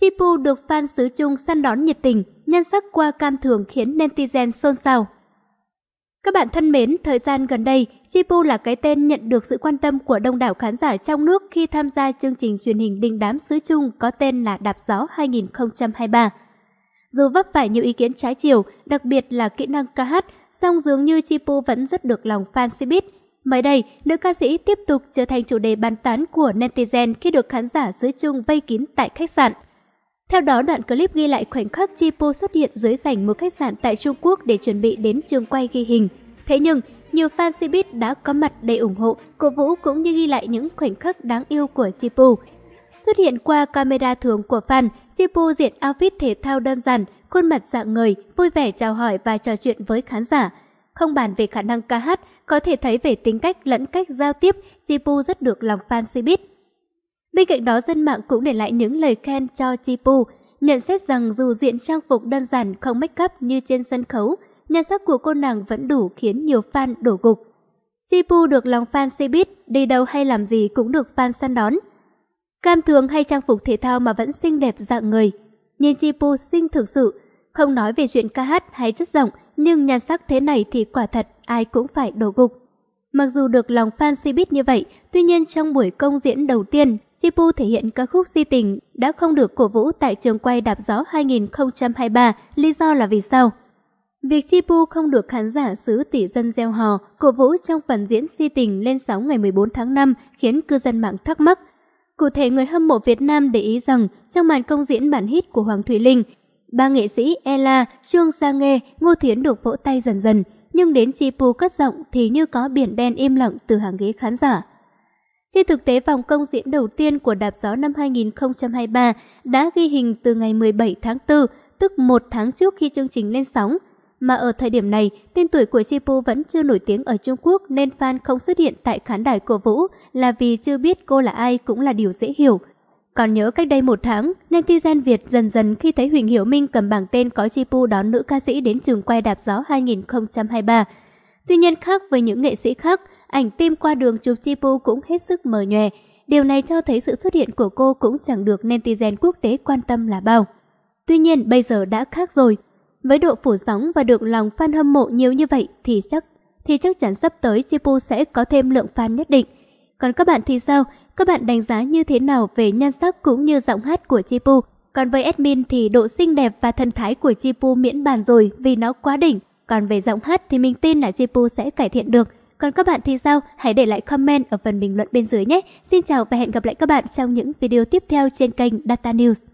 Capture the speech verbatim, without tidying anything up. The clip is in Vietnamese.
Chi Pu được fan xứ Trung săn đón nhiệt tình, nhan sắc qua cam thường khiến netizen xôn xao. Các bạn thân mến, thời gian gần đây, Chi Pu là cái tên nhận được sự quan tâm của đông đảo khán giả trong nước khi tham gia chương trình truyền hình đình đám xứ Trung có tên là Đạp gió hai nghìn không trăm hai mươi ba. Dù vấp phải nhiều ý kiến trái chiều, đặc biệt là kỹ năng ca hát, song dường như Chi Pu vẫn rất được lòng fan Cbiz. Mới đây, nữ ca sĩ tiếp tục trở thành chủ đề bàn tán của netizen khi được khán giả xứ Trung vây kín tại khách sạn. Theo đó, đoạn clip ghi lại khoảnh khắc Chi Pu xuất hiện dưới sảnh một khách sạn tại Trung Quốc để chuẩn bị đến trường quay ghi hình. Thế nhưng, nhiều fan Cbiz đã có mặt để ủng hộ, cổ vũ cũng như ghi lại những khoảnh khắc đáng yêu của Chi Pu. Xuất hiện qua camera thường của fan, Chi Pu diện outfit thể thao đơn giản, khuôn mặt rạng ngời, vui vẻ chào hỏi và trò chuyện với khán giả. Không bàn về khả năng ca hát, có thể thấy về tính cách lẫn cách giao tiếp, Chi Pu rất được lòng fan Cbiz. Bên cạnh đó, dân mạng cũng để lại những lời khen cho Chi Pu, nhận xét rằng dù diện trang phục đơn giản không make up như trên sân khấu, nhan sắc của cô nàng vẫn đủ khiến nhiều fan đổ gục. Chi Pu được lòng fan Cbiz, đi đâu hay làm gì cũng được fan săn đón. Cam thường hay trang phục thể thao mà vẫn xinh đẹp dạng người. Nhìn Chi Pu xinh thực sự, không nói về chuyện ca hát hay chất giọng, nhưng nhan sắc thế này thì quả thật ai cũng phải đổ gục. Mặc dù được lòng fan Cbiz như vậy, tuy nhiên trong buổi công diễn đầu tiên, Chi Pu thể hiện ca khúc Si Tình đã không được cổ vũ tại trường quay Đạp gió hai nghìn không trăm hai mươi ba, lý do là vì sao? Việc Chi Pu không được khán giả xứ tỷ dân gieo hò, cổ vũ trong phần diễn Si Tình lên sóng ngày mười bốn tháng năm khiến cư dân mạng thắc mắc. Cụ thể, người hâm mộ Việt Nam để ý rằng trong màn công diễn bản hit của Hoàng Thủy Linh, ba nghệ sĩ Ella, Chuong Sa Nghe, Ngô Thiến được vỗ tay dần dần, nhưng đến Chi Pu cất giọng thì như có biển đen im lặng từ hàng ghế khán giả. Trên thực tế, vòng công diễn đầu tiên của Đạp gió năm hai nghìn không trăm hai mươi ba đã ghi hình từ ngày mười bảy tháng tư, tức một tháng trước khi chương trình lên sóng. Mà ở thời điểm này, tên tuổi của Chi Pu vẫn chưa nổi tiếng ở Trung Quốc nên fan không xuất hiện tại khán đài cổ vũ là vì chưa biết cô là ai cũng là điều dễ hiểu. Còn nhớ cách đây một tháng, netizen Việt dần dần khi thấy Huỳnh Hiểu Minh cầm bảng tên có Chi Pu đón nữ ca sĩ đến trường quay Đạp gió hai nghìn không trăm hai mươi ba. Tuy nhiên, khác với những nghệ sĩ khác, ảnh tim qua đường chụp Chi Pu cũng hết sức mờ nhòe. Điều này cho thấy sự xuất hiện của cô cũng chẳng được netizen quốc tế quan tâm là bao. Tuy nhiên, bây giờ đã khác rồi. Với độ phủ sóng và được lòng fan hâm mộ nhiều như vậy thì chắc thì chắc chắn sắp tới Chi Pu sẽ có thêm lượng fan nhất định. Còn các bạn thì sao? Các bạn đánh giá như thế nào về nhan sắc cũng như giọng hát của Chi Pu? Còn với admin thì độ xinh đẹp và thần thái của Chi Pu miễn bàn rồi vì nó quá đỉnh. Còn về giọng hát thì mình tin là Chi Pu sẽ cải thiện được. Còn các bạn thì sao? Hãy để lại comment ở phần bình luận bên dưới nhé. Xin chào và hẹn gặp lại các bạn trong những video tiếp theo trên kênh Data News.